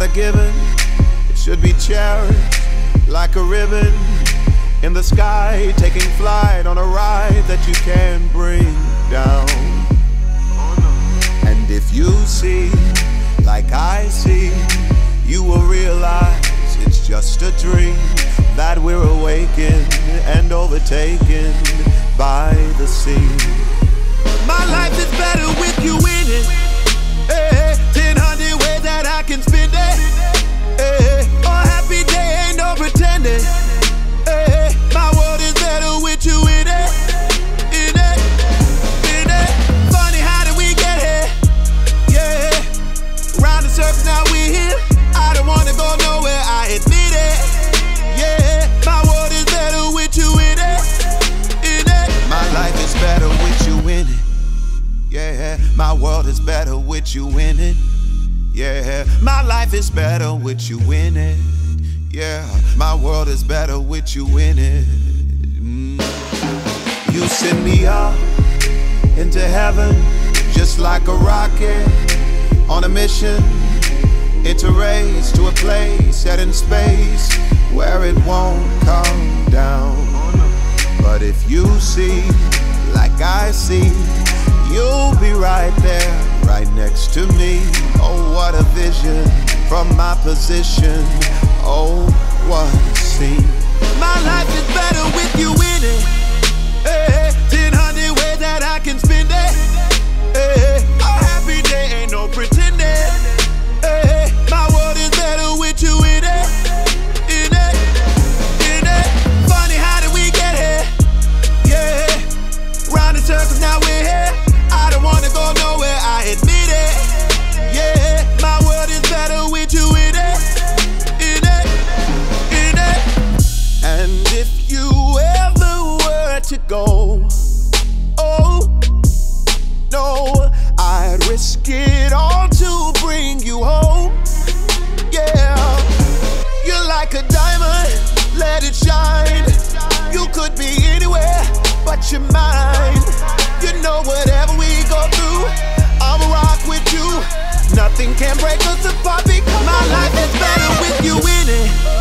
not a given, it should be cherished like a ribbon in the sky, taking flight on a ride that you can bring down. And if you see like I see, you will realize it's just a dream that we're awakened and overtaken by the sea. My life is better with you in it. Hey, 1,000 ways that I can spend it. Hey, oh, happy day, ain't no pretending. Hey, my world is better with you in it. In it, in it. Funny, how did we get here? Yeah, round the surface, now we here. I don't wanna go nowhere, I admit it. Yeah, my world is better with you in it. In it, my life is better with you in it. Yeah, my world is better with you in it. Yeah, my life is better with you in it. Yeah, my world is better with you in it. You send me up into heaven just like a rocket on a mission. It's a race to a place set in space where it won't come down. But if you see like I see, you'll be right there, right next to me. Oh, what a vision from my position. Oh, what a scene. My life is better with you in it. Hey, 1,000 ways that I can spend it. Hey, a happy day, ain't no pretending. Hey, my world is better with you in it. In it, in it. Funny, how did we get here? Yeah, round in circles, now we're here. I don't wanna go nowhere, I admit it. Yeah, my world is better with you in it. In it, in it. And if you ever were to go, oh, no, I'd risk it all to bring you home. Yeah, you're like a diamond, let it shine. You could be anywhere, but you're mine. You know whatever we go through, I'ma rock with you. Nothing can break us apart because my life is better with you in it.